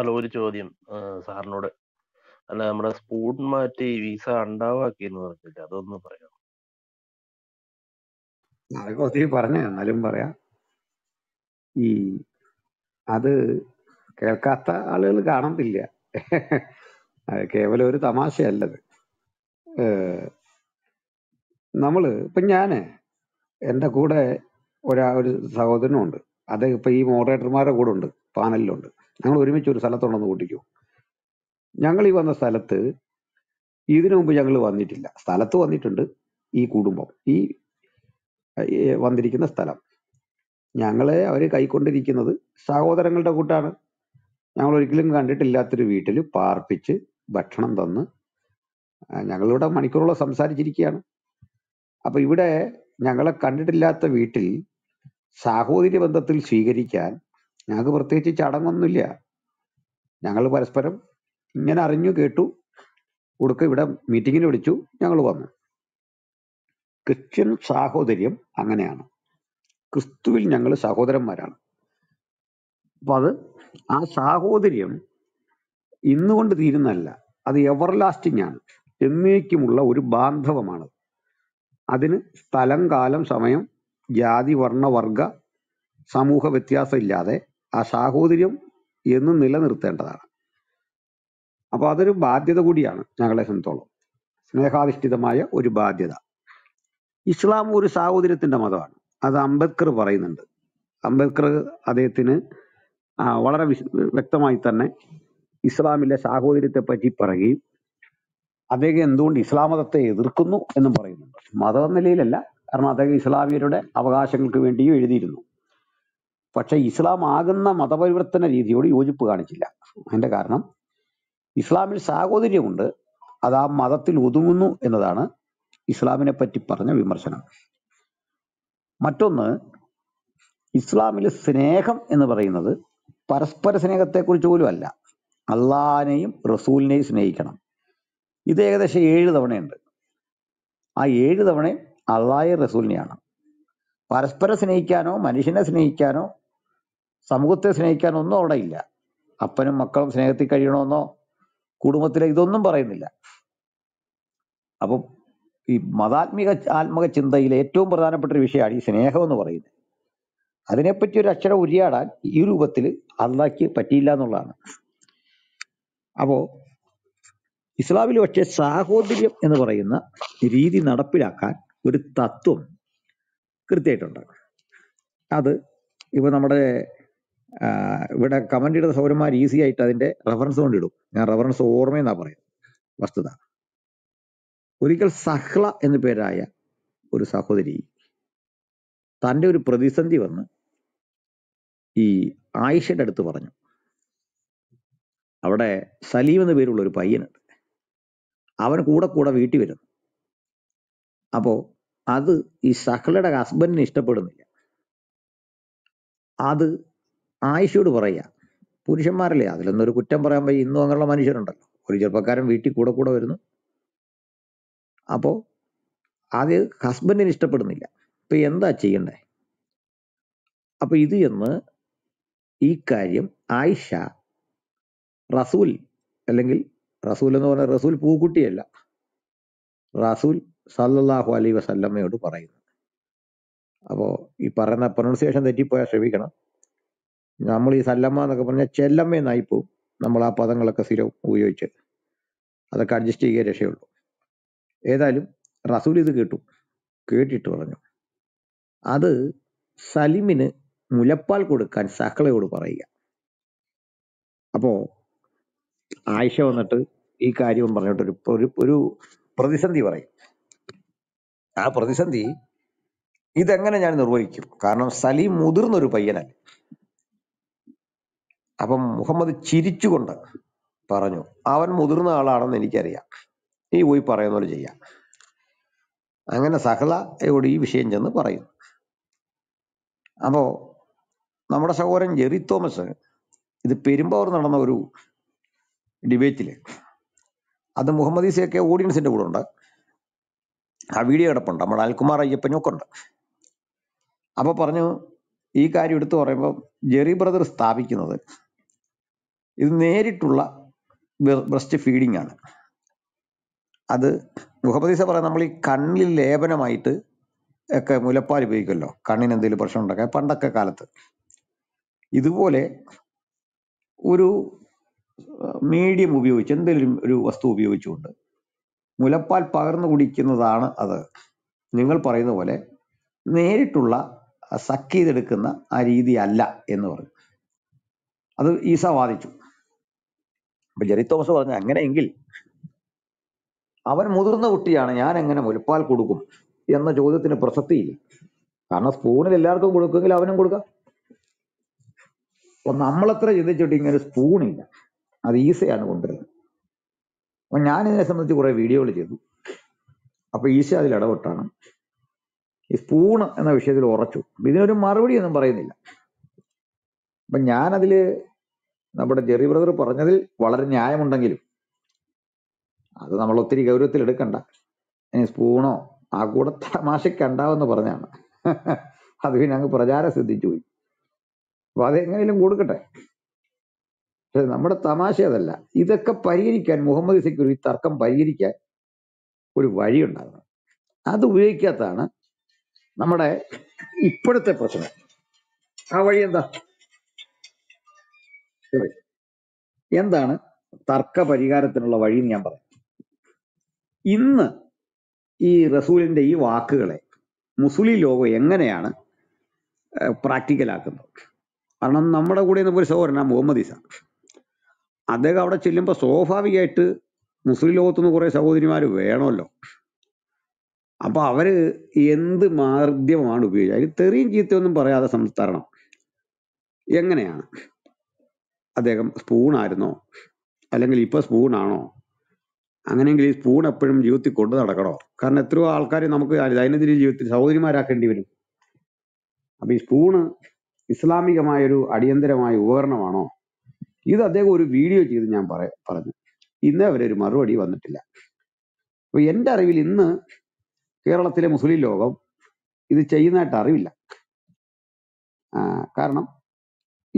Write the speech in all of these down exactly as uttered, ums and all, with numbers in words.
അല്ല, ഒരു ചോദ്യം സാറിനോട്. അല്ല, നമ്മുടെ സ്പൂൺ മാറ്റി വിസ ഉണ്ടാവാക്കിയെന്ന് പറഞ്ഞില്ല, അതൊന്ന് പറയാം. അതൊക്കെ ഒത്തിരി പറഞ്ഞ, എന്നാലും പറയാം. ഈ അത് കേൾക്കാത്ത ആളുകൾ കാണത്തില്ല, കേവലം ഒരു തമാശയല്ലത്. നമ്മള് ഇപ്പൊ ഞാന് എൻ്റെ കൂടെ ഒരാ ഒരു സഹോദരനുണ്ട്, അത് ഇപ്പൊ ഈ മോഡറേറ്റർമാരുടെ കൂടെ ഉണ്ട്, പാനലിലുണ്ട്. ഞങ്ങൾ ഒരുമിച്ച് ഒരു സ്ഥലത്തുണ്ടെന്ന് കൂട്ടിക്കോ. ഞങ്ങൾ ഈ വന്ന സ്ഥലത്ത് ഇതിനു മുമ്പ് ഞങ്ങൾ വന്നിട്ടില്ല. സ്ഥലത്ത് വന്നിട്ടുണ്ട് ഈ കുടുംബം, ഈ വന്നിരിക്കുന്ന സ്ഥലം. ഞങ്ങളെ അവർ കൈക്കൊണ്ടിരിക്കുന്നത് സഹോദരങ്ങളുടെ കൂട്ടാണ്. ഞങ്ങൾ ഒരിക്കലും കണ്ടിട്ടില്ലാത്തൊരു വീട്ടിൽ പാർപ്പിച്ച് ഭക്ഷണം തന്ന് ഞങ്ങളിവിടെ മണിക്കൂറോളം സംസാരിച്ചിരിക്കുകയാണ്. അപ്പം ഇവിടെ ഞങ്ങളെ കണ്ടിട്ടില്ലാത്ത വീട്ടിൽ സാഹോദര്യ ബന്ധത്തിൽ സ്വീകരിക്കാൻ ഞങ്ങൾക്ക് പ്രത്യേകിച്ച് ചടങ്ങൊന്നുമില്ല. ഞങ്ങൾ പരസ്പരം ഇങ്ങനെ അറിഞ്ഞു കേട്ടു കൊടുക്കുക, ഇവിടെ മീറ്റിങ്ങിന് വിളിച്ചു, ഞങ്ങൾ വന്നു. ക്രിസ്ത്യൻ സാഹോദര്യം അങ്ങനെയാണ്. ക്രിസ്തുവിൽ ഞങ്ങൾ സഹോദരന്മാരാണ്. അപ്പം അത് ആ സാഹോദര്യം ഇന്നുകൊണ്ട് തീരുന്നതല്ല, അത് എവർലാസ്റ്റിംഗ് ആണ്, എന്നേക്കുമുള്ള ഒരു ബാന്ധവമാണ്. അതിന് സ്ഥലം, കാലം, സമയം, ജാതി, വർണ്ണ, വർഗ, സമൂഹ വ്യത്യാസം ഇല്ലാതെ ആ സാഹോദര്യം എന്നും നിലനിർത്തേണ്ടതാണ്. അപ്പോൾ അതൊരു ബാധ്യത കൂടിയാണ് ഞങ്ങളെ സംബന്ധിച്ചോളം, സ്നേഹാധിഷ്ഠിതമായ ഒരു ബാധ്യത. ഇസ്ലാം ഒരു സാഹോദര്യത്തിൻ്റെ മതമാണ്, അത് അംബേദ്കർ പറയുന്നുണ്ട്. അംബേദ്കർ അദ്ദേഹത്തിന് വളരെ വ്യക്തമായി തന്നെ ഇസ്ലാമിലെ സാഹോദര്യത്തെപ്പറ്റി പറയുകയും അദ്ദേഹം എന്തുകൊണ്ട് ഇസ്ലാം മതത്തെ എതിർക്കുന്നു എന്നും പറയുന്നുണ്ട്. മതം നിലയിലല്ല, കാരണം അദ്ദേഹം ഇസ്ലാമിയരുടെ അവകാശങ്ങൾക്ക് വേണ്ടിയും എഴുതിയിരുന്നു. പക്ഷേ ഇസ്ലാം ആകുന്ന മതപരിവർത്തന രീതിയോട് യോജിപ്പ് കാണിച്ചില്ല. അതിൻ്റെ കാരണം ഇസ്ലാമിൽ സാഹോദര്യമുണ്ട്, അത് ആ മതത്തിൽ ഒതുങ്ങുന്നു എന്നതാണ് ഇസ്ലാമിനെ പറ്റി പറഞ്ഞ വിമർശനം. മറ്റൊന്ന്, ഇസ്ലാമിൽ സ്നേഹം എന്ന് പറയുന്നത് പരസ്പര സ്നേഹത്തെക്കുറിച്ച് പോലും അല്ല, അള്ളാഹിനെയും റസൂലിനെയും സ്നേഹിക്കണം. ഇത് ഏകദേശം ഏഴ് തവണയുണ്ട്. ആ ഏഴ് തവണ അള്ളാഹയെ റസൂലിനെയാണ്. പരസ്പരം സ്നേഹിക്കാനോ മനുഷ്യനെ സ്നേഹിക്കാനോ സമൂഹത്തെ സ്നേഹിക്കാനോ ഒന്നും അവിടെ ഇല്ല. അപ്പനും മക്കളും സ്നേഹത്തിൽ കഴിയണമെന്നോ കുടുംബത്തിലെ ഇതൊന്നും പറയുന്നില്ല. അപ്പം ഈ മതാത്മിക ആത്മക ചിന്തയിലെ ഏറ്റവും പ്രധാനപ്പെട്ട ഒരു വിഷയമാണ് ഈ സ്നേഹം എന്ന് പറയുന്നത്. അതിനെപ്പറ്റി ഒരു അക്ഷരം ഉരിയാടാൻ ഈ രൂപത്തിൽ അള്ളാഹ്ക്ക് പറ്റിയില്ല എന്നുള്ളതാണ്. അപ്പോൾ ഇസ്ലാമിൽ പക്ഷേ സാഹോദര്യം എന്ന് പറയുന്ന രീതി നടപ്പിലാക്കാൻ ഒരു തത്വം കൃത്യമായിട്ടുണ്ട്. അത് ഇപ്പോൾ നമ്മുടെ ഇവിടെ കമൻ്റ് ഇടുന്ന സൗരന്മാർ ഈസി ആയിട്ട് അതിൻ്റെ റെഫറൻസ് കൊണ്ടിടും. ഞാൻ റെഫറൻസ് ഓർമ്മയെന്നാണ് പറയുന്നത്. വസ്തുത, ഒരിക്കൽ സഹ്ള എന്നു പേരായ ഒരു സഹോദരി തൻ്റെ ഒരു പ്രതിസന്ധി വന്ന് ഈ ആയിഷയുടെ അടുത്ത് പറഞ്ഞു. അവിടെ സലീം എന്നു പേരുള്ള ഒരു പയ്യനുണ്ട്, അവൻ കൂടെ കൂടെ വീട്ടിൽ വരുന്നു. അപ്പോൾ അത് ഈ സഹ്ളയുടെ ഹസ്ബൻഡിന് ഇഷ്ടപ്പെടുന്നില്ല. അത് ആയിഷയോട് പറയുക, പുരുഷന്മാരല്ലേ അതിലൊന്നൊരു കുറ്റം പറയാൻ വയ്യ, ഇന്നും അങ്ങനെയുള്ള മനുഷ്യരുണ്ടല്ലോ. ഒരു ചെറുപ്പക്കാരൻ വീട്ടിൽ കൂടെ കൂടെ വരുന്നു, അപ്പോൾ അത് ഹസ്ബൻഡിന് ഇഷ്ടപ്പെടുന്നില്ല. ഇപ്പം എന്താ ചെയ്യണ്ടേ? അപ്പം ഇത് എന്ന് ഈ കാര്യം ആയിഷ റസൂൽ, അല്ലെങ്കിൽ റസൂൽ എന്ന് പറഞ്ഞാൽ റസൂൽ പൂക്കുട്ടിയല്ല, റസൂൽ സല്ലല്ലാഹു അലൈഹി വസല്ലമയോട് പറയുന്നു. അപ്പോൾ ഈ പറയുന്ന പ്രൊണൗൺസിയേഷൻ തെറ്റിപ്പോയാൽ ക്ഷമിക്കണം. നമ്മൾ ഈ സല്ലമ്മ എന്നൊക്കെ പറഞ്ഞാൽ ചെല്ലമ്മ എന്നായിപ്പോവും. നമ്മൾ ആ പദങ്ങളൊക്കെ സ്ഥിരം ഉപയോഗിച്ച് അതൊക്കെ അഡ്ജസ്റ്റ് ചെയ്യുക, രക്ഷയുള്ളൂ. ഏതായാലും റസൂൽ ഇത് കേട്ടു, കേട്ടിട്ട് പറഞ്ഞു അത് സലിമിന് മുലപ്പാൽ കൊടുക്കാൻ സഹ്ളയോട് പറയുക. അപ്പോൾ ആയിഷ വന്നിട്ട് ഈ കാര്യം പറഞ്ഞിട്ട് ഒരു ഒരു പ്രതിസന്ധി പറയും. ആ പ്രതിസന്ധി ഇതെങ്ങനെ ഞാൻ നിർവഹിക്കും? കാരണം സലീം മുതിർന്നൊരു പയ്യനല്ലേ. അപ്പം മുഹമ്മദ് ചിരിച്ചുകൊണ്ട് പറഞ്ഞു, അവൻ മുതിർന്ന ആളാണെന്ന് എനിക്കറിയാം, ഈ പോയി പറയുന്നവർ ചെയ്യാം. അങ്ങനെ സഹ്ളയോട് ഈ വിഷയം ചെന്ന് പറയുന്നു. അപ്പോൾ നമ്മുടെ സഹോദരൻ ജെറി തോമസ് ഇത് പെരുമ്പാവൂർ നടന്ന ഒരു ഡിബേറ്റിൽ, അത് മുഹമ്മദ് ഈസയൊക്കെ ഓഡിയൻസിൻ്റെ കൂടെ ഉണ്ട്, ആ വീഡിയോ കിടപ്പുണ്ട്, നമ്മുടെ അൽകുമാർ അയ്യപ്പനൊക്കെ ഉണ്ട്. അപ്പോൾ പറഞ്ഞു, ഈ കാര്യം എടുത്തു പറയുമ്പോൾ ജെറി ബ്രദർ സ്ഥാപിക്കുന്നത് ഇത് നേരിട്ടുള്ള ബ്രസ്റ്റ് ഫീഡിംഗ് ആണ്. അത് മുഹമ്മദീസ പറയാം, നമ്മൾ ഈ കണ്ണിൽ ലേപനമായിട്ട് ഒക്കെ മുലപ്പാൽ ഉപയോഗിക്കുമല്ലോ കണ്ണിന് എന്തെങ്കിലും പ്രശ്നം ഉണ്ടാക്കാൻ പണ്ടൊക്കെ കാലത്ത്. ഇതുപോലെ ഒരു മീഡിയം ഉപയോഗിച്ച് എന്തെങ്കിലും ഒരു വസ്തു ഉപയോഗിച്ചുകൊണ്ട് മുലപ്പാൽ പകർന്നു കുടിക്കുന്നതാണ് അത്. നിങ്ങൾ പറയുന്ന പോലെ നേരിട്ടുള്ള സക്ക് ചെയ്തെടുക്കുന്ന ആ രീതി അല്ല എന്ന് പറഞ്ഞു. അത് ഈസ വാദിച്ചു. അപ്പൊ ജെറി തോമസ് പറഞ്ഞു, അങ്ങനെയെങ്കിൽ അവൻ മുതിർന്ന കുട്ടിയാണ്, ഞാൻ എങ്ങനെ മുലപ്പാൽ കൊടുക്കും എന്ന ചോദ്യത്തിന് പ്രസക്തിയില്ല. കാരണം സ്പൂണിൽ എല്ലാവർക്കും കൊടുക്കുമെങ്കിൽ അവനും കൊടുക്കാം. അപ്പൊ നമ്മളത്ര ചിന്തിച്ചിട്ട് ഇങ്ങനെ സ്പൂണില്ല, അത് ഈസയാണ് കൊണ്ടുവരുന്നത്. അപ്പൊ ഞാൻ ഇതിനെ സംബന്ധിച്ച് കുറെ വീഡിയോകൾ ചെയ്തു. അപ്പൊ ഈശ അതിൽ ഇടപെട്ടാണ് ഈ സ്പൂണ് എന്ന വിഷയത്തിൽ ഉറച്ചു. ഇതിനൊരു മറുപടി ഒന്നും പറയുന്നില്ല. അപ്പൊ ഞാനതില് നമ്മുടെ ജെറി ബ്രദർ പറഞ്ഞതിൽ വളരെ ന്യായമുണ്ടെങ്കിലും അത് നമ്മൾ ഒത്തിരി ഗൗരവത്തിൽ എടുക്കണ്ട. സ്പൂണോ ആ കൂടെ തമാശയ്ക്ക് ഉണ്ടാവെന്ന് പറഞ്ഞാണ്. അത് പിന്നെ അങ്ങ് പ്രചാരം സിദ്ധിച്ചു പോയി. അപ്പൊ അതെങ്ങനെയും കൊടുക്കട്ടെ, പക്ഷെ നമ്മുടെ തമാശ അതല്ല. ഇതൊക്കെ പരിഹരിക്കാൻ മുഹമ്മദ് ഇസയ്ക്ക് ഈ തർക്കം പരിഹരിക്കാൻ ഒരു വഴി ഉണ്ടാകണം. അത് ഉപയോഗിക്കാത്തതാണ് നമ്മുടെ ഇപ്പോഴത്തെ പ്രശ്നം. ആ വഴി എന്താ? എന്താണ് തർക്ക പരിഹാരത്തിനുള്ള വഴി എന്ന് ഞാൻ പറയാം. ഇന്ന് ഈ റസൂലിന്റെ ഈ വാക്കുകളെ മുസ്ലിം ലോകം എങ്ങനെയാണ് പ്രാക്ടിക്കലാക്കുന്നത്? കാരണം നമ്മുടെ കൂടെ ഒരു സഹോദരനാ മുഹമ്മദ് ഇസ. അദ്ദേഹം അവിടെ ചെല്ലുമ്പോൾ സ്വാഭാവികമായിട്ട് മുസ്ലിം ലോകത്തുനിന്ന് കുറെ സഹോദരിമാർ വേണമല്ലോ. അപ്പൊ അവര് എന്ത് മാധ്യമമാണ് ഉപയോഗിച്ചത്? അതിൽ തെറിയും ചീത്തയൊന്നും പറയാതെ സംസ്കരണം എങ്ങനെയാണ്? അദ്ദേഹം സ്പൂണായിരുന്നോ? അല്ലെങ്കിൽ ഇപ്പൊ സ്പൂണാണോ? അങ്ങനെയെങ്കിൽ ഈ സ്പൂൺ എപ്പോഴും ജീവിതത്തിൽ കൊണ്ടു നടക്കണോ? കാരണം എത്രയോ ആൾക്കാർ നമുക്ക് ദൈനംദിന ജീവിതത്തിൽ സഹോദരിമാരാക്കേണ്ടി വരും. അപ്പൊ ഈ സ്പൂണ് ഇസ്ലാമികമായൊരു അടിയന്തരമായ ഉപകരണമാണോ? ഇത് അദ്ദേഹം ഒരു വീഡിയോ ചെയ്ത് ഞാൻ പറ പറഞ്ഞു ഇന്ന് അവരെ ഒരു മറുപടി വന്നിട്ടില്ല. അപ്പൊ എൻ്റെ അറിവിൽ ഇന്ന് കേരളത്തിലെ മുസ്ലിം ലോകം ഇത് ചെയ്യുന്നതായിട്ട് അറിവില്ല. കാരണം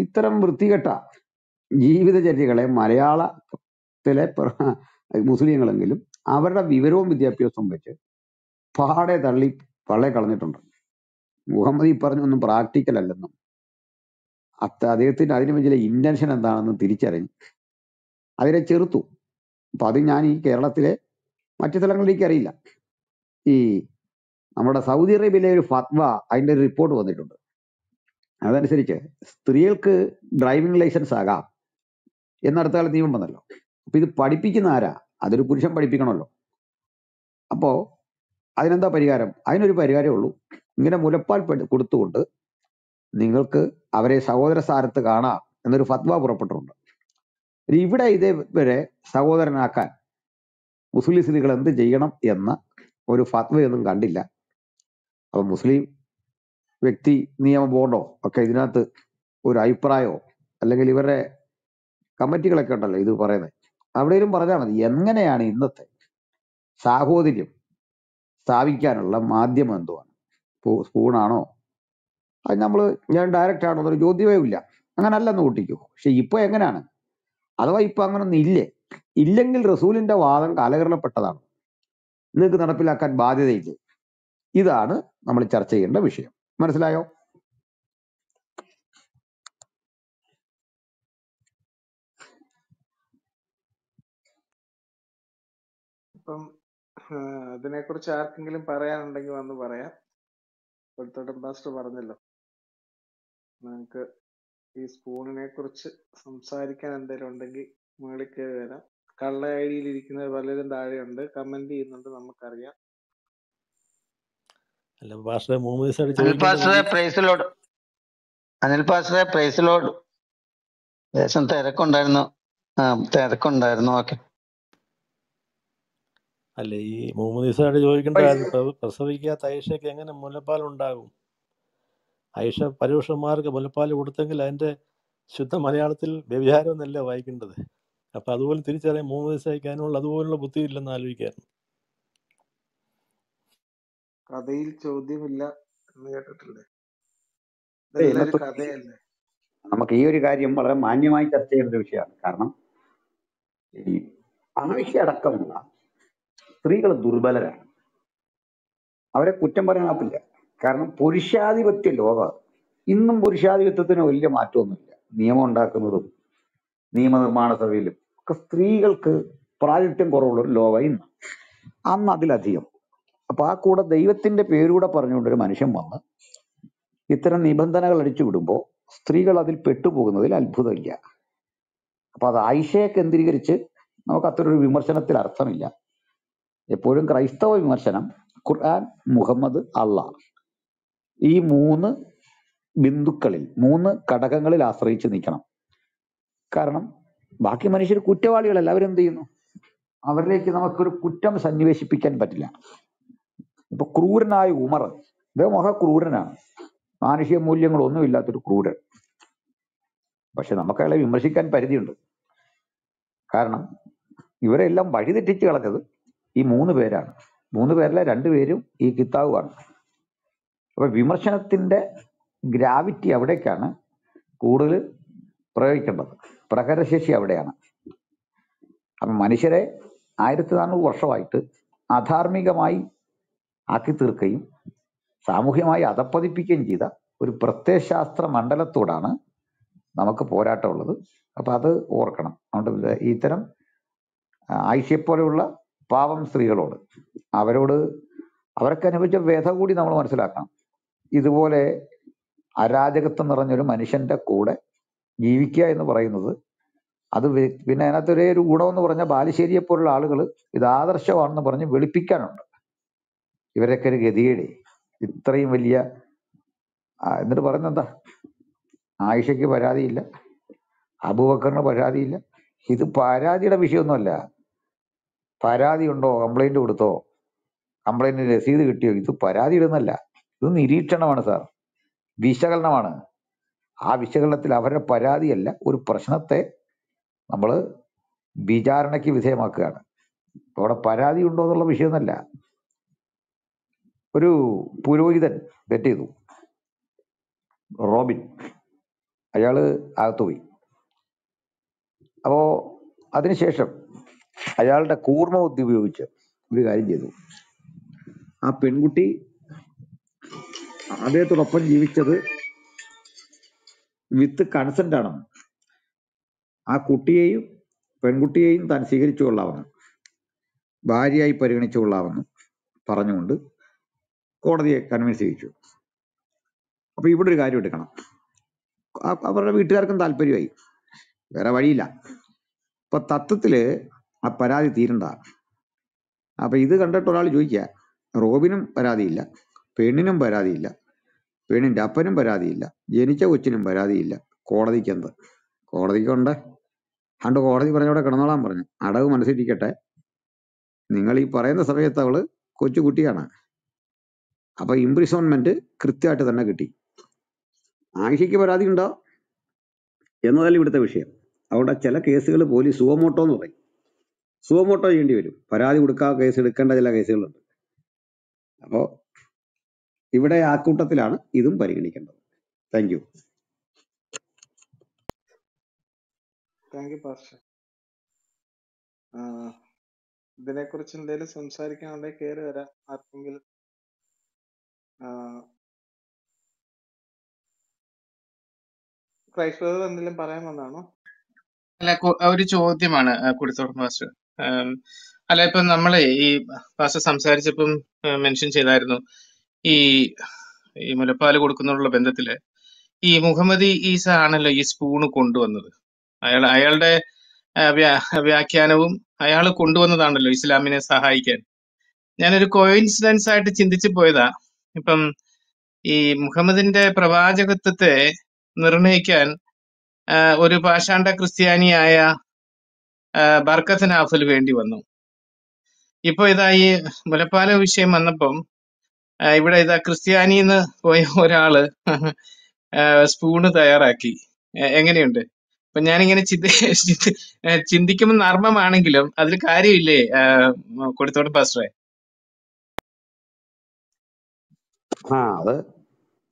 ഇത്തരം വൃത്തികെട്ട ജീവിതചര്യകളെ മലയാളത്തിലെ മുസ്ലിങ്ങളെങ്കിലും അവരുടെ വിവരവും വിദ്യാഭ്യാസവും വെച്ച് പാടെ തള്ളി പള്ളെ കളഞ്ഞിട്ടുണ്ട്. മുഹമ്മദ് ഈ പറഞ്ഞൊന്നും പ്രാക്ടിക്കൽ അല്ലെന്നും അത്ത അദ്ദേഹത്തിൻ്റെ അതിന് മുന്നിലെ ഇൻറ്റൻഷൻ എന്താണെന്ന് തിരിച്ചറിഞ്ഞ് അതിനെ ചെറുത്തു. അപ്പം അത് ഞാൻ ഈ കേരളത്തിലെ മറ്റു സ്ഥലങ്ങളിലേക്ക് അറിയില്ല. ഈ നമ്മുടെ സൗദി അറേബ്യയിലെ ഒരു ഫത്വ, അതിൻ്റെ ഒരു റിപ്പോർട്ട് വന്നിട്ടുണ്ട്. അതനുസരിച്ച് സ്ത്രീകൾക്ക് ഡ്രൈവിംഗ് ലൈസൻസ് ആകാം എന്നടുത്ത കാലത്ത് നിയമം വന്നല്ലോ. അപ്പം ഇത് പഠിപ്പിക്കുന്ന ആരാ? അതൊരു പുരുഷൻ പഠിപ്പിക്കണമല്ലോ. അപ്പോൾ അതിനെന്താ പരിഹാരം? അതിനൊരു പരിഹാരമേ ഉള്ളൂ. ഇങ്ങനെ മുലപ്പാൽ കൊടുത്തുകൊണ്ട് നിങ്ങൾക്ക് അവരെ സഹോദര സ്ഥാനത്ത് കാണാം എന്നൊരു ഫത്വ പുറപ്പെട്ടിട്ടുണ്ട്. ഇവിടെ ഇതേവരെ സഹോദരനാക്കാൻ മുസ്ലിം സ്ത്രീകൾ എന്ത് ചെയ്യണം എന്ന ഒരു ഫത്വയൊന്നും കണ്ടില്ല. അപ്പൊ മുസ്ലിം വ്യക്തി നിയമ ബോർഡോ ഒക്കെ ഇതിനകത്ത് ഒരു അഭിപ്രായമോ അല്ലെങ്കിൽ ഇവരുടെ കമ്മിറ്റികളൊക്കെ ഉണ്ടല്ലോ ഇത് പറയുന്നത്, അവിടെയും പറഞ്ഞാൽ മതി എങ്ങനെയാണ് ഇന്നത്തെ സാഹോദര്യം സ്ഥാപിക്കാനുള്ള മാധ്യമം എന്തുവാണ്? സ്പൂണാണോ? അത് നമ്മൾ ഞാൻ ഡയറക്റ്റ് ആണോ എന്നൊരു ചോദ്യമേ ഇല്ല. അങ്ങനല്ലെന്ന് കൂട്ടിക്കോ. പക്ഷെ ഇപ്പൊ എങ്ങനെയാണ്? അഥവാ ഇപ്പൊ അങ്ങനൊന്നും ഇല്ലേ? ഇല്ലെങ്കിൽ റസൂലിന്റെ വാദം കാലഘട്ടപ്പെട്ടതാണ്, നിങ്ങൾക്ക് നടപ്പിലാക്കാൻ ബാധ്യതയില്ലേ? ഇതാണ് നമ്മൾ ചർച്ച ചെയ്യേണ്ട വിഷയം. മനസ്സിലായോ? ഇപ്പം അതിനെ കുറിച്ച് ആർക്കെങ്കിലും പറയാനുണ്ടെങ്കിൽ വന്ന് പറയാം. മാസ്റ്റർ പറഞ്ഞല്ലോ നമുക്ക് ഈ സ്പൂണിനെ കുറിച്ച് സംസാരിക്കാൻ എന്തെങ്കിലും ഉണ്ടെങ്കിൽ മുകളിൽ കയറി വരാം. കള്ള ഐ ഡിയിൽ ഇരിക്കുന്നത് പലരും താഴെയുണ്ട്, കമന്റ് ചെയ്യുന്നുണ്ട്, നമുക്കറിയാം. അനിൽ പാസ്റ്ററെ പ്രൈസ് ലോഡ്, അനിൽ പാസ്റ്ററെ പ്രൈസ് ലോഡ്. ദേശം തിരക്കുണ്ടായിരുന്നു, തിരക്കുണ്ടായിരുന്നു. ഓക്കെ. അല്ല, ഈ മുഹമ്മദ് ഈസയോട് ചോദിക്കേണ്ട പ്രസവിക്കാത്ത ആയിഷയ്ക്ക് എങ്ങനെ മുലപ്പാൽ ഉണ്ടാകും? ആയിഷ പരുഷന്മാർക്ക് മുലപ്പാൽ കൊടുത്തെങ്കിൽ അതിന്റെ ശുദ്ധ മലയാളത്തിൽ വ്യഭിചാരം എന്നല്ലേ വായിക്കേണ്ടത്? അപ്പൊ അതുപോലെ തിരിച്ചറിയാൻ മുഹമ്മദ് ഈസയ്ക്കാനുള്ള അതുപോലുള്ള ബുദ്ധി ഇല്ലെന്ന് ആലോചിക്കായിരുന്നു. കഥയിൽ ചോദ്യമില്ല എന്ന് കേട്ടിട്ടില്ലേ? കഥയല്ലേ നമുക്ക് ഈ ഒരു കാര്യം വളരെ മാന്യമായി ചർച്ച ചെയ്യേണ്ട വിഷയമാണ്. കാരണം ഈ ആവശ്യ അടക്കമുള്ള സ്ത്രീകൾ ദുർബലരാണ്. അവരെ കുറ്റം പറയാനാവില്ല. കാരണം പുരുഷാധിപത്യ ലോകം, ഇന്നും പുരുഷാധിപത്യത്തിന് വലിയ മാറ്റമൊന്നുമില്ല. നിയമം ഉണ്ടാക്കുന്നതും നിയമനിർമ്മാണ സഭയിലും ഒക്കെ സ്ത്രീകൾക്ക് പ്രാതിനിധ്യം കുറവുള്ളൊരു ലോകം ഇന്ന്, അന്ന് അതിലധികം. അപ്പൊ ആ കൂടെ ദൈവത്തിന്റെ പേരൂടെ പറഞ്ഞുകൊണ്ടൊരു മനുഷ്യൻ വന്ന് ഇത്തരം നിബന്ധനകൾ അടിച്ചു വിടുമ്പോൾ സ്ത്രീകൾ അതിൽ പെട്ടുപോകുന്നതിൽ അത്ഭുതമില്ല. അപ്പൊ അത് ആയിഷയെ കേന്ദ്രീകരിച്ച് നമുക്ക് അത്തരൊരു വിമർശനത്തിൽ അർത്ഥമില്ല. എപ്പോഴും ക്രൈസ്തവ വിമർശനം ഖുർആൻ, മുഹമ്മദ്, അള്ളാഹ് ഈ മൂന്ന് ബിന്ദുക്കളിൽ, മൂന്ന് ഘടകങ്ങളിൽ ആശ്രയിച്ച് നിൽക്കണം. കാരണം ബാക്കി മനുഷ്യർ കുറ്റവാളികളല്ല. അവരെന്ത് ചെയ്യുന്നു? അവരിലേക്ക് നമുക്കൊരു കുറ്റം സന്നിവേശിപ്പിക്കാൻ പറ്റില്ല. ഇപ്പൊ ക്രൂരനായ ഉമർ, ഇദ്ദേഹം മഹാ ക്രൂരനാണ്, മാനുഷിക മൂല്യങ്ങളൊന്നും ഇല്ലാത്തൊരു ക്രൂരൻ. പക്ഷെ നമുക്ക് അയാളെ വിമർശിക്കാൻ പരിധിയുണ്ട്. കാരണം ഇവരെല്ലാം വഴിതെറ്റിച്ച് കളഞ്ഞത് ഈ മൂന്ന് പേരാണ്. മൂന്ന് പേരല്ല, രണ്ടുപേരും ഈ കിതാബുമാണ്. അപ്പൊ വിമർശനത്തിന്റെ ഗ്രാവിറ്റി അവിടേക്കാണ് കൂടുതൽ പ്രയോഗിക്കേണ്ടത്. പ്രകടശേഷി അവിടെയാണ്. അപ്പം മനുഷ്യരെ ആയിരത്തി നാനൂറ് വർഷമായിട്ട് അധാർമികമായി ആക്കി തീർക്കുകയും സാമൂഹ്യമായി അധപ്പതിപ്പിക്കുകയും ചെയ്ത ഒരു പ്രത്യയശാസ്ത്ര മണ്ഡലത്തോടാണ് നമുക്ക് പോരാട്ടമുള്ളത്. അപ്പം അത് ഓർക്കണം. അതുകൊണ്ട് ഇത്തരം ആയിഷയെപ്പോലെയുള്ള പാവം സ്ത്രീകളോട്, അവരോട് അവരൊക്കെ അനുഭവിച്ച വ്യഥ കൂടി നമ്മൾ മനസ്സിലാക്കണം. ഇതുപോലെ അരാജകത്വം നിറഞ്ഞൊരു മനുഷ്യൻ്റെ കൂടെ ജീവിക്കുക എന്ന് പറയുന്നത് അത് പിന്നെ അതിനകത്ത് ഒരേ ഒരു ഗുണമെന്ന് പറഞ്ഞാൽ ബാലുശ്ശേരിയെപ്പോലുള്ള ആളുകൾ ഇത് ആദർശമാണെന്ന് പറഞ്ഞ് വെളുപ്പിക്കാനുണ്ട്. ഇവരൊക്കെ ഒരു ഗതികേടി, ഇത്രയും വലിയ. എന്നിട്ട് പറയുന്നത് എന്താ? ആയിഷയ്ക്ക് പരാതിയില്ല, അബൂബക്കറിന് പരാതിയില്ല. ഇത് പരാതിയുടെ വിഷയമൊന്നുമല്ല. പരാതി ഉണ്ടോ, കംപ്ലൈൻറ്റ് കൊടുത്തോ, കംപ്ലൈൻറ്റിന് രസീത് കിട്ടിയോ, ഇത് പരാതി ഇടുന്നല്ല. ഇത് നിരീക്ഷണമാണ് സാർ, വിശകലനമാണ്. ആ വിശകലനത്തിൽ അവരുടെ പരാതിയല്ല, ഒരു പ്രശ്നത്തെ നമ്മൾ വിചാരണയ്ക്ക് വിധേയമാക്കുകയാണ്. അവിടെ പരാതി ഉണ്ടോ എന്നുള്ള വിഷയമൊന്നുമല്ല. ഒരു പുരോഹിതൻ തെറ്റ് ചെയ്തു, റോബിൻ, അയാൾ അകത്തുപോയി. അപ്പോൾ അതിനുശേഷം അയാളുടെ കൂർമ്മ ബുദ്ധി ഉപയോഗിച്ച് ഒരു കാര്യം ചെയ്തു. ആ പെൺകുട്ടി അദ്ദേഹത്തോടൊപ്പം ജീവിച്ചത് വിത്ത് കൺസെന്റ് ആണെന്ന്, ആ കുട്ടിയെയും പെൺകുട്ടിയെയും താൻ സ്വീകരിച്ചു കൊള്ളാമെന്നും ഭാര്യയായി പരിഗണിച്ചു കൊള്ളാമെന്നും പറഞ്ഞുകൊണ്ട് കോടതിയെ കൺവിൻസ് ചെയ്യിച്ചു. അപ്പൊ ഇവിടെ ഒരു കാര്യം എടുക്കണം. അവരുടെ വീട്ടുകാർക്കും താല്പര്യമായി, വേറെ വഴിയില്ല. അപ്പൊ തത്വത്തില് ആ പരാതി തീരണ്ട. അപ്പൊ ഇത് കണ്ടിട്ട് ഒരാൾ ചോദിക്കുക, റോബിനും പരാതിയില്ല, പെണ്ണിനും പരാതിയില്ല, പെണ്ണിൻ്റെ അപ്പനും പരാതിയില്ല, ജനിച്ച കൊച്ചിനും പരാതിയില്ല, കോടതിക്ക് എന്ത്? കോടതിക്കുണ്ട്. അണ്ട് കോടതി പറഞ്ഞവിടെ കിടന്നോളാൻ പറഞ്ഞു. അടവ് മനസ്സിരിക്കട്ടെ, നിങ്ങൾ ഈ പറയുന്ന സമയത്ത് അവള് കൊച്ചുകുട്ടിയാണ്. അപ്പൊ ഇംപ്രിസോൺമെന്റ് കൃത്യമായിട്ട് തന്നെ കിട്ടി. ആയിഷയ്ക്ക് പരാതി ഉണ്ടോ എന്നതല്ല ഇവിടുത്തെ വിഷയം. അവിടെ ചില കേസുകൾ പോലീസ് സുവമോട്ടോ എന്ന് പറയും. സുവമോട്ടോ ചെയ്യേണ്ടി വരും, പരാതി കൊടുക്കാതെ കേസ് എടുക്കേണ്ട ചില കേസുകളുണ്ട്. അപ്പോൾ ഇവിടെ ആ കൂട്ടത്തിലാണ് ഇതും പരിഗണിക്കേണ്ടത്. Thank you. Thank you pastor. ഇതിനെ കുറിച്ച് എന്തെങ്കിലും സംസാരിക്കാനുള്ള കയറി വരാം ആർക്കെങ്കിലും. ക്രൈസ്തവർ എന്തെങ്കിലും പറയാൻ വന്നാണോ? അല്ല, ഒരു ചോദ്യമാണ് കൊടുത്തോളം പാസ്റ്റർ. അല്ല, ഇപ്പൊ നമ്മളെ ഈ പാസ്റ്റർ സംസാരിച്ചപ്പം മെൻഷൻ ചെയ്തായിരുന്നു ഈ ഈ മുലപ്പാല് കൊടുക്കുന്നതിനുള്ള ബന്ധത്തില് ഈ മുഹമ്മദ് ഈസ ആണല്ലോ ഈ സ്പൂണ് കൊണ്ടുവന്നത്. അയാൾ അയാളുടെ വ്യാഖ്യാനവും അയാൾ കൊണ്ടുവന്നതാണല്ലോ ഇസ്ലാമിനെ സഹായിക്കാൻ. ഞാനൊരു കോയിൻസിഡൻസ് ആയിട്ട് ചിന്തിച്ചു പോയതാ. ഇപ്പം ഈ മുഹമ്മദിന്റെ പ്രവാചകത്വത്തെ നിർണയിക്കാൻ ഒരു പാഷാണ്ട ക്രിസ്ത്യാനിയായ ബർക്കത്ത് നാഫൽ വേണ്ടി വന്നു. ഇപ്പൊ ഇതാ ഈ മുലപ്പാല വിഷയം വന്നപ്പം ഇവിടെ ഇതാ ക്രിസ്ത്യാനിന്ന് പോയ ഒരാള് സ്പൂണ് തയ്യാറാക്കി. എങ്ങനെയുണ്ട്? അപ്പൊ ഞാനിങ്ങനെ ചിന്തി ചിന്തിക്കുമ്പോൾ നർമ്മമാണെങ്കിലും അതിൽ കാര്യമില്ലേ കൊടുത്തോട്ട് പാസ്റ്ററെ? ആ, അത്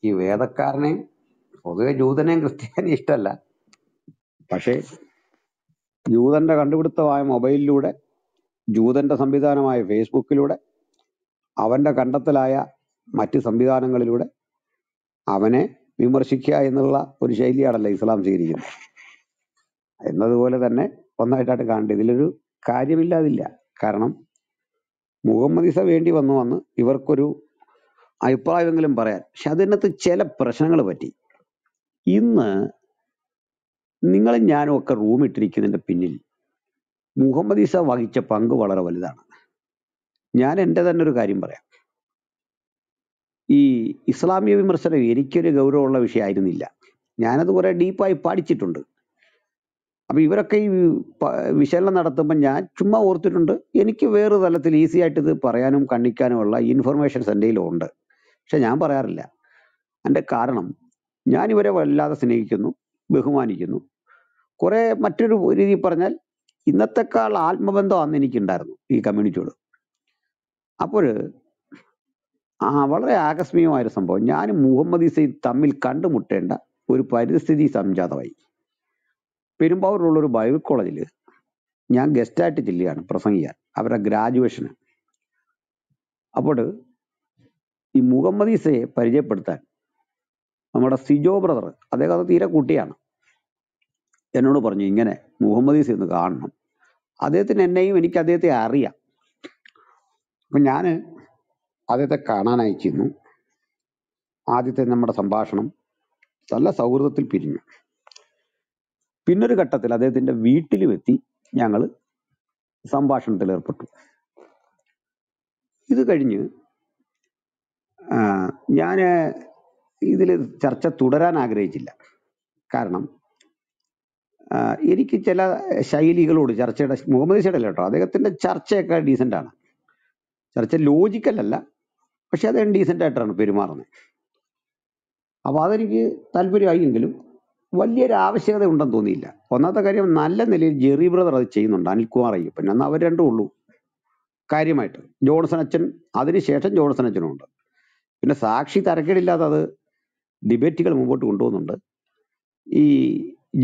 ഈ വേദക്കാരനെയും പൊതുവെ ജൂതനെയും ക്രിസ്ത്യാനിയും ഇഷ്ടമല്ല. പക്ഷേ ജൂതൻ്റെ കണ്ടുപിടുത്തമായ മൊബൈലിലൂടെ, ജൂതൻ്റെ സംവിധാനമായ ഫേസ്ബുക്കിലൂടെ, അവൻ്റെ കണ്ടെത്തലായ മറ്റ് സംവിധാനങ്ങളിലൂടെ അവനെ വിമർശിക്കുക എന്നുള്ള ഒരു ശൈലിയാണല്ലോ ഇസ്ലാം സ്വീകരിക്കുന്നത് എന്നതുപോലെ തന്നെ ഒന്നായിട്ടാണ് കാണേണ്ടത്. ഇതിലൊരു കാര്യമില്ലാതില്ല. കാരണം മുഹമ്മദ് ഇസ വേണ്ടി വന്നു വന്ന് ഇവർക്കൊരു അഭിപ്രായമെങ്കിലും പറയാൻ. പക്ഷെ അതിനകത്ത് ചില പ്രശ്നങ്ങൾ പറ്റി. ഇന്ന് നിങ്ങളും ഞാനും ഒക്കെ റൂമിട്ടിരിക്കുന്നതിൻ്റെ പിന്നിൽ മുഹമ്മദ് ഇസ വഹിച്ച പങ്ക് വളരെ വലുതാണ്. ഞാൻ എൻ്റെ തന്നെ ഒരു കാര്യം പറയാം. ഈ ഇസ്ലാമിക വിമർശനം എനിക്കൊരു ഗൗരവമുള്ള വിഷയമായിരുന്നില്ല. ഞാനത് കുറേ ഡീപ്പായി പഠിച്ചിട്ടുണ്ട്. അപ്പം ഇവരൊക്കെ ഈ വിശകലനം നടത്തുമ്പോൾ ഞാൻ ചുമ്മാ ഓർത്തിട്ടുണ്ട്, എനിക്ക് വേറെ തലത്തിൽ ഈസി ആയിട്ട് ഇത് പറയാനും കണ്ണിക്കാനുമുള്ള ഇൻഫർമേഷൻസ് എൻ്റെ കയ്യിലുണ്ട്. പക്ഷെ ഞാൻ പറയാറില്ല. എൻ്റെ കാരണം, ഞാൻ ഇവരെ വല്ലാതെ സ്നേഹിക്കുന്നു, ബഹുമാനിക്കുന്നു. കുറേ മറ്റൊരു രീതിയിൽ പറഞ്ഞാൽ ഇന്നത്തെക്കാൾ ആത്മബന്ധം അന്ന് എനിക്കുണ്ടായിരുന്നു ഈ കമ്മ്യൂണിറ്റിയോട്. അപ്പോൾ ആ വളരെ ആകസ്മികമായൊരു സംഭവം, ഞാനും മുഹമ്മദ് ഇസയും തമ്മിൽ കണ്ടുമുട്ടേണ്ട ഒരു പരിസ്ഥിതി സംജാതമായി. പെരുമ്പാവൂരിലുള്ളൊരു ബൈബിൾ കോളേജിൽ ഞാൻ ഗസ്റ്റായിട്ട് ചെല്ലുകയാണ് പ്രസംഗിക്കാൻ, അവരുടെ ഗ്രാജുവേഷന്. അപ്പോൾ ഈ മുഹമ്മദ് ഇസയെ പരിചയപ്പെടുത്താൻ നമ്മുടെ സിജോ ബ്രദർ, അദ്ദേഹം അത് തീരെ കുട്ടിയാണ്, എന്നോട് പറഞ്ഞു ഇങ്ങനെ മുഹമ്മദ് ഇസ ഒന്ന് കാണണം, അദ്ദേഹത്തിന് എന്നെയും എനിക്ക് അദ്ദേഹത്തെ അറിയാം. അപ്പം ഞാൻ അദ്ദേഹത്തെ കാണാനായി ചെന്നു. ആദ്യത്തെ നമ്മുടെ സംഭാഷണം നല്ല സൗഹൃദത്തിൽ പിരിഞ്ഞു. പിന്നൊരു ഘട്ടത്തിൽ അദ്ദേഹത്തിൻ്റെ വീട്ടിലുമെത്തി ഞങ്ങൾ സംഭാഷണത്തിൽ ഏർപ്പെട്ടു. ഇത് കഴിഞ്ഞ് ഞാൻ ഇതിൽ ചർച്ച തുടരാൻ ആഗ്രഹിച്ചില്ല. കാരണം എനിക്ക് ചില ശൈലികളോട് ചർച്ചയുടെ, മുഹമ്മദ് ഇസയുടെ അല്ല കേട്ടോ, അദ്ദേഹത്തിൻ്റെ ചർച്ചയൊക്കെ ഡീസൻ്റാണ്. ചർച്ച ലോജിക്കലല്ല, പക്ഷെ അദ്ദേഹം ഡീസൻ്റായിട്ടാണ് പെരുമാറുന്നത്. അപ്പോൾ അതെനിക്ക് താല്പര്യമായെങ്കിലും വലിയൊരു ആവശ്യകത ഉണ്ടെന്ന് തോന്നിയില്ല. ഒന്നാമത്തെ കാര്യം, നല്ല നിലയിൽ ജെറി ബ്രദർ അത് ചെയ്യുന്നുണ്ട്, അനിൽകുമാർ അയ്യപ്പൻ. എന്നാൽ അവർ രണ്ടും ഉള്ളൂ കാര്യമായിട്ട്. ജോൺസൺ അച്ഛൻ, അതിനുശേഷം ജോൺസൺ അച്ഛനും ഉണ്ട്. പിന്നെ സാക്ഷി തരക്കേടില്ലാതെ അത് ഡിബേറ്റുകൾ മുമ്പോട്ട് കൊണ്ടുപോകുന്നുണ്ട്. ഈ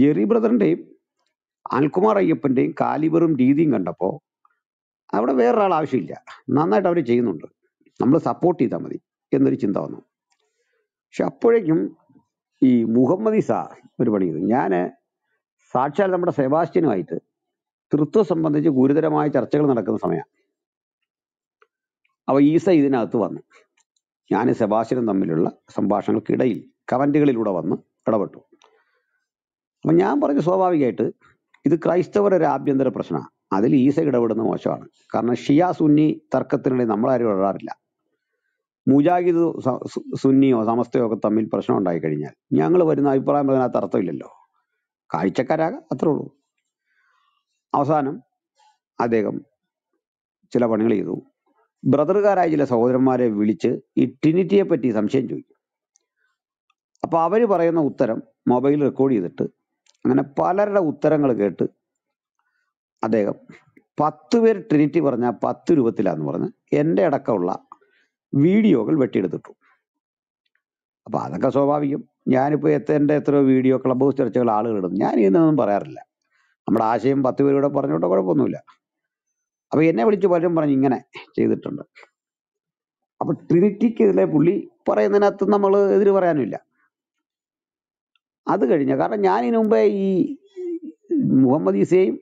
ജെറി ബ്രദറിൻ്റെയും അനിൽകുമാർ അയ്യപ്പൻ്റെയും കാലിബറും രീതിയും കണ്ടപ്പോൾ അവിടെ വേറൊരാൾ ആവശ്യമില്ല, നന്നായിട്ട് അവർ ചെയ്യുന്നുണ്ട്, നമ്മൾ സപ്പോർട്ട് ചെയ്താൽ മതി എന്നൊരു ചിന്ത വന്നു. പക്ഷെ അപ്പോഴേക്കും ഈ മുഹമ്മദ് ഇസ ഒരു പണി ചെയ്തു. ഞാൻ സാക്ഷാൽ നമ്മുടെ സെബാസ്റ്റ്യനുമായിട്ട് തൃത്വം സംബന്ധിച്ച് ഗുരുതരമായ ചർച്ചകൾ നടക്കുന്ന സമയമാണ്. അപ്പോൾ ഈസ ഇതിനകത്ത് വന്നു. ഞാൻ സെബാസ്റ്റ്യനും തമ്മിലുള്ള സംഭാഷണങ്ങൾക്കിടയിൽ കമൻറ്റുകളിലൂടെ വന്ന് ഇടപെട്ടു. അപ്പം ഞാൻ പറഞ്ഞു സ്വാഭാവികമായിട്ട് ഇത് ക്രൈസ്തവരൊരു ആഭ്യന്തര പ്രശ്നമാണ്, അതിൽ ഈസ ഇടപെടുന്നത് മോശമാണ്. കാരണം ഷിയ സുന്നി തർക്കത്തിനിടയിൽ നമ്മളാരും ഇടപെടാറില്ല. മുജാഹിദ് സുന്നിയോ സമസ്തയോ ഒക്കെ തമ്മിൽ പ്രശ്നം ഉണ്ടായിക്കഴിഞ്ഞാൽ ഞങ്ങൾ വരുന്ന അഭിപ്രായം അതിനകത്ത് അർത്ഥമില്ലല്ലോ, കാഴ്ചക്കാരാകാം, അത്രേ ഉള്ളൂ. അവസാനം അദ്ദേഹം ചില പണികൾ ചെയ്തു. ബ്രദറുകാരായ ചില സഹോദരന്മാരെ വിളിച്ച് ഈ ട്രിനിറ്റിയെ പറ്റി സംശയം ചോദിക്കും. അപ്പോൾ അവർ പറയുന്ന ഉത്തരം മൊബൈൽ റെക്കോർഡ് ചെയ്തിട്ട് അങ്ങനെ പലരുടെ ഉത്തരങ്ങൾ കേട്ട് അദ്ദേഹം പത്ത് പേർ ട്രിനിറ്റി പറഞ്ഞാൽ പത്ത് രൂപത്തിലാന്ന് പറഞ്ഞ് എൻ്റെ അടക്കമുള്ള വീഡിയോകൾ വെട്ടിയെടുത്തിട്ടു. അപ്പോൾ അതൊക്കെ സ്വാഭാവികം. ഞാനിപ്പോൾ എത്ര എൻ്റെ എത്രയോ വീഡിയോ ക്ലബ് ഹൗസ് ചർച്ചകൾ ആളുകൾ ഇടുന്നു. ഞാൻ ഇതിനൊന്നും പറയാറില്ല. നമ്മുടെ ആശയം പത്ത് പേരോടെ പറഞ്ഞോട്ടോ, കുഴപ്പമൊന്നുമില്ല. അപ്പോൾ എന്നെ വിളിച്ച് പലരും പറഞ്ഞ് ഇങ്ങനെ ചെയ്തിട്ടുണ്ട്. അപ്പോൾ ട്രിനിറ്റിക്ക് ഇതിലെ പുള്ളി പറയുന്നതിനകത്ത് നമ്മൾ എതിര് പറയാനില്ല. അത് കഴിഞ്ഞ, കാരണം ഞാനിതിനു മുമ്പേ ഈ മുഹമ്മദ് ഇസയും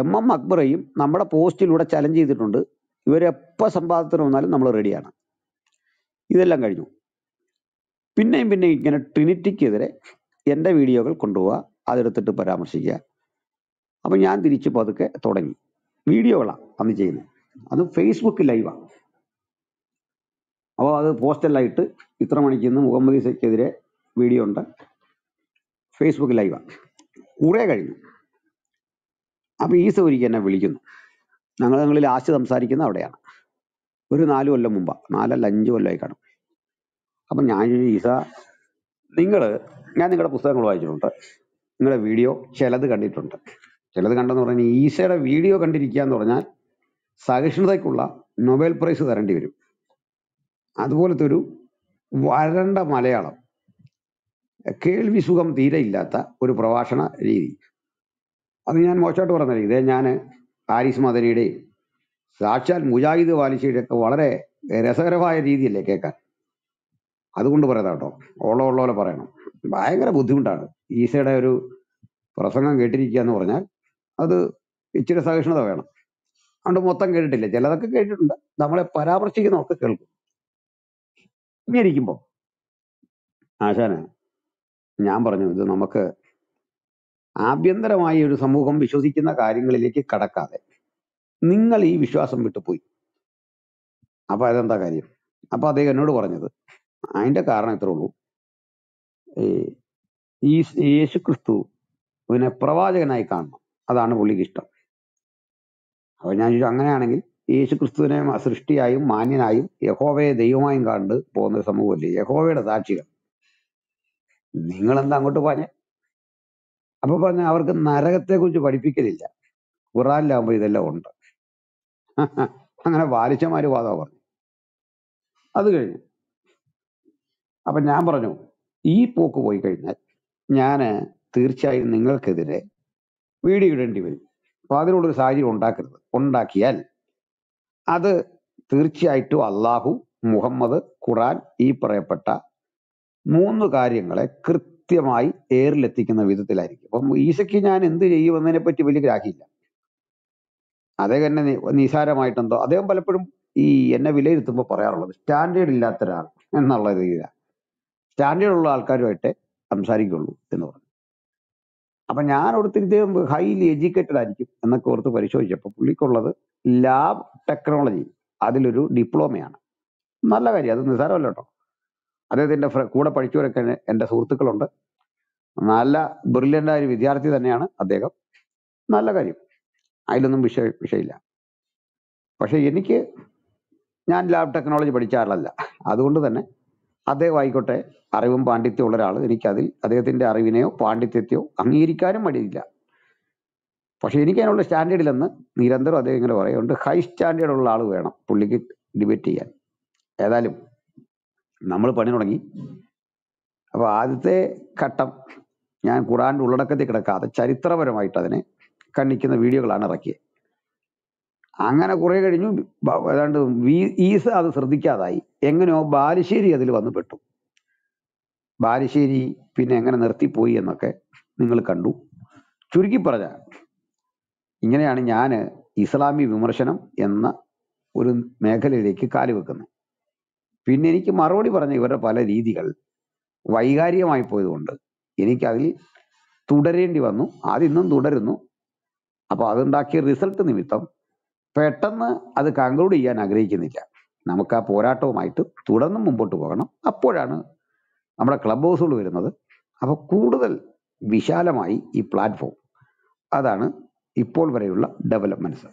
എം എം അക്ബറേയും നമ്മുടെ പോസ്റ്റിലൂടെ ചലഞ്ച് ചെയ്തിട്ടുണ്ട്. ഇവരെപ്പോൾ സമ്പാദത്തിന് വന്നാലും നമ്മൾ റെഡിയാണ്. ഇതെല്ലാം കഴിഞ്ഞു. പിന്നെയും പിന്നെയും ഇങ്ങനെ ട്രിനിറ്റിക്കെതിരെ എൻ്റെ വീഡിയോകൾ കൊണ്ടുപോവുക, അതെടുത്തിട്ട് പരാമർശിക്കുക. അപ്പം ഞാൻ തിരിച്ച് പതുക്കെ തുടങ്ങി. വീഡിയോകളാണ് അന്ന് ചെയ്യുന്നത്, അത് ഫേസ്ബുക്ക് ലൈവാണ്. അപ്പോൾ അത് പോസ്റ്റലായിട്ട് ഇത്ര മണിക്കുന്ന് മുഹമ്മദ് ഇസയ്ക്കെതിരെ വീഡിയോ ഉണ്ട്, ഫേസ്ബുക്ക് ലൈവാണ്. കുറേ കഴിഞ്ഞു. അപ്പോൾ ഈസ ഒരിക്കൽ എന്നെ വിളിക്കുന്നു. ഞങ്ങൾ ഞങ്ങളിൽ ആശ് സംസാരിക്കുന്ന അവിടെയാണ്. ഒരു നാല് കൊല്ലം മുമ്പാണ്, നാലല്ല അഞ്ച് കൊല്ലമായി കാണും. അപ്പം ഞാൻ ഈസ, നിങ്ങൾ, ഞാൻ നിങ്ങളുടെ പുസ്തകങ്ങൾ വായിച്ചിട്ടുണ്ട്, നിങ്ങളുടെ വീഡിയോ ചിലത് കണ്ടിട്ടുണ്ട്. ചിലത് കണ്ടെന്ന് പറഞ്ഞാൽ ഈസയുടെ വീഡിയോ കണ്ടിരിക്കുക എന്ന് പറഞ്ഞാൽ സഹിഷ്ണുതയ്ക്കുള്ള നൊബേൽ പ്രൈസ് തരേണ്ടി വരും. അതുപോലത്തെ ഒരു വരണ്ട മലയാളം കേൾവി സുഖം തീരെ ഇല്ലാത്ത ഒരു പ്രഭാഷണ രീതി. അത് ഞാൻ മോശമായിട്ട് പറഞ്ഞില്ല. ഇതേ ഞാൻ ഹാരിസ് മദനിയുടെയും സാക്ഷാൽ മുജാഹിദ് വാലിശിയുടെ ഒക്കെ വളരെ രസകരമായ രീതിയല്ലേ കേൾക്കാൻ. അതുകൊണ്ട് പറയാം കേട്ടോ, ഓളോ ഉള്ള പോലെ പറയണം. ഭയങ്കര ബുദ്ധിമുട്ടാണ് ഈസയുടെ ഒരു പ്രസംഗം കേട്ടിരിക്കുക എന്ന് പറഞ്ഞാൽ. അത് ഇച്ചിരി സഹിഷ്ണുത വേണം. അതുകൊണ്ട് മൊത്തം കേട്ടിട്ടില്ല, ചിലതൊക്കെ കേട്ടിട്ടുണ്ട്. നമ്മളെ പരാമർശിക്കുന്നതൊക്കെ കേൾക്കും. ഇങ്ങനെ ഇരിക്കുമ്പോൾ ആശാന് ഞാൻ പറഞ്ഞു, ഇത് നമുക്ക് ആഭ്യന്തരമായി ഒരു സമൂഹം വിശ്വസിക്കുന്ന കാര്യങ്ങളിലേക്ക് കടക്കാതെ നിങ്ങൾ ഈ വിശ്വാസം വിട്ടുപോയി. അപ്പം അതെന്താ കാര്യം? അപ്പം അദ്ദേഹം എന്നോട് പറഞ്ഞത് അതിൻ്റെ കാരണം ഇത്രേ ഉള്ളൂ. ഈ യേശു ക്രിസ്തു പിന്നെ പ്രവാചകനായി കാണണം, അതാണ് പുള്ളിക്ക് ഇഷ്ടം. അപ്പോൾ ഞാൻ ചോദിച്ചു, അങ്ങനെയാണെങ്കിൽ യേശു ക്രിസ്തുവിനെ സൃഷ്ടിയായും മാന്യനായും യഹോവയെ ദൈവമായും കണ്ട് പോകുന്ന ഒരു സമൂഹമല്ലേ യഹോവയുടെ സാക്ഷികൾ, നിങ്ങളെന്താ അങ്ങോട്ട് പറഞ്ഞ? അപ്പൊ പറഞ്ഞ അവർക്ക് നരകത്തെക്കുറിച്ച് പഠിപ്പിക്കലില്ല, ഖുറാനിലാകുമ്പോൾ ഇതെല്ലാം ഉണ്ട്. അങ്ങനെ വാലിച്ചമാര് വാദം പറഞ്ഞു. അത് കഴിഞ്ഞു. അപ്പൊ ഞാൻ പറഞ്ഞു, ഈ പോക്ക് പോയി കഴിഞ്ഞാൽ ഞാൻ തീർച്ചയായും നിങ്ങൾക്കെതിരെ വീഡിയോ ഇടേണ്ടി വരും. അപ്പൊ അതിനുള്ളൊരു സാഹചര്യം ഉണ്ടാക്കരുത്. ഉണ്ടാക്കിയാൽ അത് തീർച്ചയായിട്ടും അള്ളാഹു, മുഹമ്മദ്, ഖുറാൻ, ഈ പറയപ്പെട്ട മൂന്ന് കാര്യങ്ങളെ കൃത്യമായി ഏറിലെത്തിക്കുന്ന വിധത്തിലായിരിക്കും. അപ്പം ഈസയ്ക്ക് ഞാൻ എന്ത് ചെയ്യുമെന്നതിനെ പറ്റി വലിയ ഗ്രാഹ്യമില്ല. അദ്ദേഹം എന്നെ നിസാരമായിട്ടെന്തോ, അദ്ദേഹം പലപ്പോഴും ഈ എന്നെ വിലയിരുത്തുമ്പോൾ പറയാറുള്ളത് സ്റ്റാൻഡേർഡ് ഇല്ലാത്ത ഒരാൾ എന്നുള്ള രീതിയിലാണ്, സ്റ്റാൻഡേർഡ് ഉള്ള ആൾക്കാരുമായിട്ടേ സംസാരിക്കുള്ളൂ എന്ന് പറഞ്ഞു. അപ്പം ഞാൻ ഓർത്ത് ഇദ്ദേഹം ഹൈലി എഡ്യൂക്കേറ്റഡ് ആയിരിക്കും എന്നൊക്കെ ഓർത്ത് പരിശോധിച്ചപ്പോൾ പുള്ളിക്കുള്ളത് ലാബ് ടെക്നോളജി, അതിലൊരു ഡിപ്ലോമയാണ്. നല്ല കാര്യം, അത് നിസാരമല്ല കേട്ടോ. അദ്ദേഹത്തിൻ്റെ കൂടെ പഠിച്ചവരൊക്കെ എൻ്റെ സുഹൃത്തുക്കളുണ്ട്. നല്ല ബ്രില്യൻ്റായ ഒരു വിദ്യാർത്ഥി തന്നെയാണ് അദ്ദേഹം. നല്ല കാര്യം, അതിലൊന്നും വിഷയ വിഷയമില്ല. പക്ഷേ എനിക്ക്, ഞാൻ ലാബ് ടെക്നോളജി പഠിച്ച ആളല്ല. അതുകൊണ്ട് തന്നെ അദ്ദേഹം ആയിക്കോട്ടെ അറിവും പാണ്ഡിത്യം ഉള്ള ഒരാൾ, എനിക്കതിൽ അദ്ദേഹത്തിൻ്റെ അറിവിനെയോ പാണ്ഡിത്യത്തെയോ അംഗീകരിക്കാനും മടിയില്ല. പക്ഷേ എനിക്ക് അതിനുള്ള സ്റ്റാൻഡേർഡില്ലെന്ന് നിരന്തരം അദ്ദേഹം ഇങ്ങനെ പറയുന്നുണ്ട്. ഹൈ സ്റ്റാൻഡേർഡുള്ള ആൾ വേണം പുള്ളിക്ക് ഡിബേറ്റ് ചെയ്യാൻ. ഏതായാലും നമ്മൾ പണി തുടങ്ങി. അപ്പോൾ ആദ്യത്തെ ഘട്ടം ഞാൻ ഖുറാൻ്റെ ഉള്ളടക്കത്തിൽ കിടക്കാതെ ചരിത്രപരമായിട്ട് അതിനെ കണ്ണിക്കുന്ന വീഡിയോകളാണ് ഇറക്കിയത്. അങ്ങനെ കുറേ കഴിഞ്ഞു, ഏതാണ്ട് ഈസ അത് ശ്രദ്ധിക്കാതായി. എങ്ങനെയോ ബാലുശ്ശേരി അതിൽ വന്ന് പെട്ടു. ബാലുശ്ശേരി പിന്നെ എങ്ങനെ നിർത്തിപ്പോയി എന്നൊക്കെ നിങ്ങൾ കണ്ടു. ചുരുക്കി പറഞ്ഞാൽ ഇങ്ങനെയാണ് ഞാൻ ഇസ്ലാമി വിമർശനം എന്ന ഒരു മേഖലയിലേക്ക് കാലുവെക്കുന്നത്. പിന്നെ എനിക്ക് മറുപടി പറഞ്ഞ ഇവരുടെ പല രീതികൾ വൈകാരികമായി പോയതുകൊണ്ട് എനിക്കതിൽ തുടരേണ്ടി വന്നു. അതിന്നും തുടരുന്നു. അപ്പോൾ അതുണ്ടാക്കിയ റിസൾട്ട് നിമിത്തം പെട്ടെന്ന് അത് കൺക്ലൂഡ് ചെയ്യാൻ ആഗ്രഹിക്കുന്നില്ല. നമുക്ക് ആ പോരാട്ടവുമായിട്ട് തുടർന്നും മുമ്പോട്ട് പോകണം. അപ്പോഴാണ് നമ്മുടെ ക്ലബ് ഹൗസുകൾ വരുന്നത്. അപ്പോൾ കൂടുതൽ വിശാലമായി ഈ പ്ലാറ്റ്ഫോം, അതാണ് ഇപ്പോൾ വരെയുള്ള ഡെവലപ്മെൻറ്റ്സ്.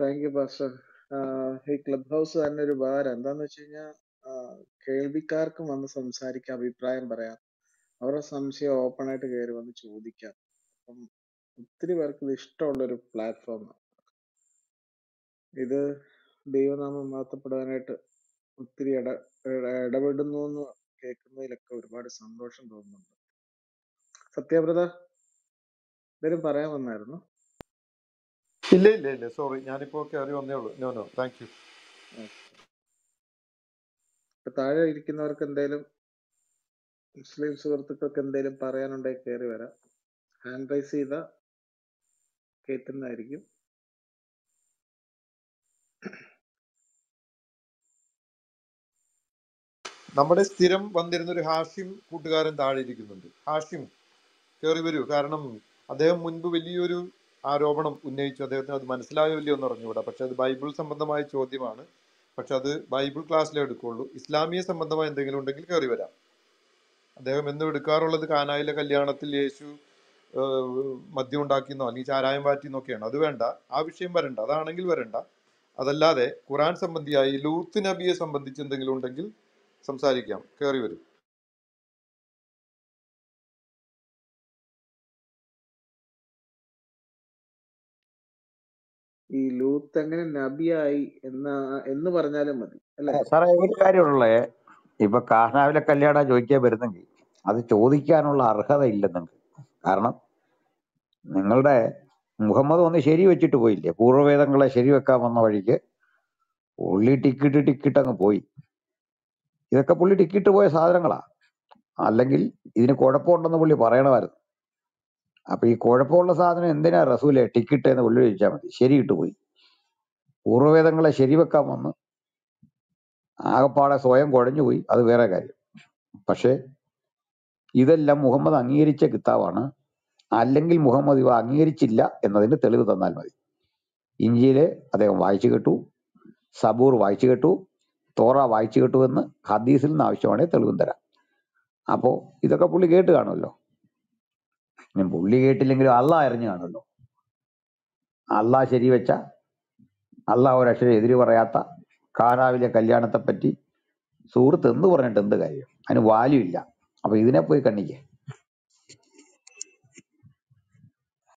Thank you pastor. ഈ ക്ലബ് ഹൗസ് തന്നെ ഒരു ഉപകാരം എന്താന്ന് വെച്ച് കഴിഞ്ഞാൽ കേൾവിക്കാർക്കും വന്ന് സംസാരിക്കാം, അഭിപ്രായം പറയാം, അവരുടെ സംശയം ഓപ്പൺ ആയിട്ട് കയറി വന്ന് ചോദിക്കാം. അപ്പം ഒത്തിരി പേർക്ക് ഇത് ഇഷ്ടമുള്ളൊരു പ്ലാറ്റ്ഫോമാണ്. ഇത് ദൈവനാമം മാറ്റപ്പെടാനായിട്ട് ഒത്തിരി ഇട ഇടപെടുന്നു എന്ന് കേൾക്കുന്നതിലൊക്കെ ഒരുപാട് സന്തോഷം തോന്നുന്നുണ്ട്. സത്യവ്രത എന്തായാലും പറയാൻ വന്നായിരുന്നു. ഇല്ല ഇല്ല ഇല്ല സോറി, ഞാനിപ്പോ കയറി വന്നേ ഉള്ളൂ. No no thank you. താഴെ ഇരിക്കുന്നവർക്ക് എന്തെങ്കിലും, മുസ്ലിം സുഹൃത്തുക്കൾക്ക് എന്തെങ്കിലും പറയാനുണ്ടെങ്കിൽ കയറി വരാം. ഹാൻഡ് റൈസ് ചെയ്ത കേൾക്കുന്നതായിരിക്കും. നമ്മുടെ സ്ഥിരം വന്നിരുന്ന ഒരു ഹാഷിം കൂട്ടുകാരൻ താഴെ ഇരിക്കുന്നുണ്ട്. ഹാഷിം കയറി വരൂ, കാരണം അദ്ദേഹം മുൻപ് വലിയൊരു ആരോപണം ഉന്നയിച്ചു. അദ്ദേഹത്തിന് അത് മനസ്സിലായില്ലയോ എന്ന് അറിഞ്ഞുകൂടാ. പക്ഷെ അത് ബൈബിൾ സംബന്ധമായ ചോദ്യമാണ്. പക്ഷെ അത് ബൈബിൾ ക്ലാസ്സിലേ എടുക്കുകയുള്ളൂ. ഇസ്ലാമിക സംബന്ധമായ എന്തെങ്കിലും ഉണ്ടെങ്കിൽ കയറി വരാം. അദ്ദേഹം എന്നും എടുക്കാറുള്ളത് കാനായിലെ കല്യാണത്തിൽ യേശു മദ്യം ഉണ്ടാക്കിയെന്നോ അല്ലെങ്കിൽ ചാരായം വാറ്റിന്നൊക്കെയാണ്. അത് വേണ്ട, ആ വിഷയം വരണ്ട, അതാണെങ്കിൽ വരണ്ട. അതല്ലാതെ ഖുറാൻ സംബന്ധിയായി ലൂത്ത് നബിയെ സംബന്ധിച്ച് എന്തെങ്കിലും ഉണ്ടെങ്കിൽ സംസാരിക്കാം. കയറി വരും. ഈ ലൂത്ത് അങ്ങനെ നബിയായി എന്ന് എന്ന് പറഞ്ഞാലും മതി അല്ലെ സാറേ? ഒരു കാര്യമുള്ളേ, ഇപ്പൊ കാഹ്നാവിലെ കല്യാണ ചോദിക്കാൻ വരുന്നെങ്കിൽ അത് ചോദിക്കാനുള്ള അർഹത ഇല്ലെന്നുണ്ട്. കാരണം നിങ്ങളുടെ മുഹമ്മദ് ഒന്ന് ശരി വെച്ചിട്ട് പോയില്ലേ, പൂർവ്വവേദങ്ങളെ ശരിവെക്കാൻ വന്ന വഴിക്ക് പുള്ളി ടിക്കിട്ട് ടിക്കിട്ട് അങ്ങ് പോയി. ഇതൊക്കെ പുള്ളി ടിക്കിട്ട് പോയ സാധനങ്ങളാ, അല്ലെങ്കിൽ ഇതിന് കുഴപ്പമുണ്ടെന്ന് പുള്ളി പറയണമായിരുന്നു. അപ്പൊ ഈ കുഴപ്പമുള്ള സാധനം എന്തിനാ റസൂലെ ടിക്കിട്ട് എന്ന് പുള്ളി ചോദിച്ചാൽ മതി, ശരിയിട്ട് പോയി. പൂർവ്വവേദങ്ങളെ ശരിവെക്കാൻ വന്ന് ആകപ്പാടെ സ്വയം കുഴഞ്ഞു പോയി, അത് വേറെ കാര്യം. പക്ഷെ ഇതെല്ലാം മുഹമ്മദ് അംഗീകരിച്ച കിതാബാണ്, അല്ലെങ്കിൽ മുഹമ്മദ് ഇവ അംഗീകരിച്ചില്ല എന്നതിന് തെളിവ് തന്നാൽ മതി. ഇഞ്ചിയിലെ അദ്ദേഹം വായിച്ചു കേട്ടു, സബൂർ വായിച്ചു കേട്ടു, തോറ വായിച്ചു കേട്ടു എന്ന് ഹദീസിൽ നിന്ന് ആവശ്യമാണെങ്കിൽ തെളിവും തരാം. അപ്പോ ഇതൊക്കെ പുള്ളി കേട്ട് കാണുമല്ലോ. ഞാൻ പുള്ളി കേട്ടില്ലെങ്കിലും അള്ളാഹ് അറിഞ്ഞു കാണുമല്ലോ. അള്ളാഹ് ശരി വെച്ച, അള്ളാഹ് ഒരക്ഷരം എതിര് പറയാത്ത കാനാവിലെ കല്യാണത്തെപ്പറ്റി സൂറത്ത് എന്ന് പറഞ്ഞിട്ട് എന്ത് കാര്യം? അതിന് വാല്യൂ ഇല്ല. അപ്പൊ ഇതിനെ പോയി കണ്ണിക്കേ.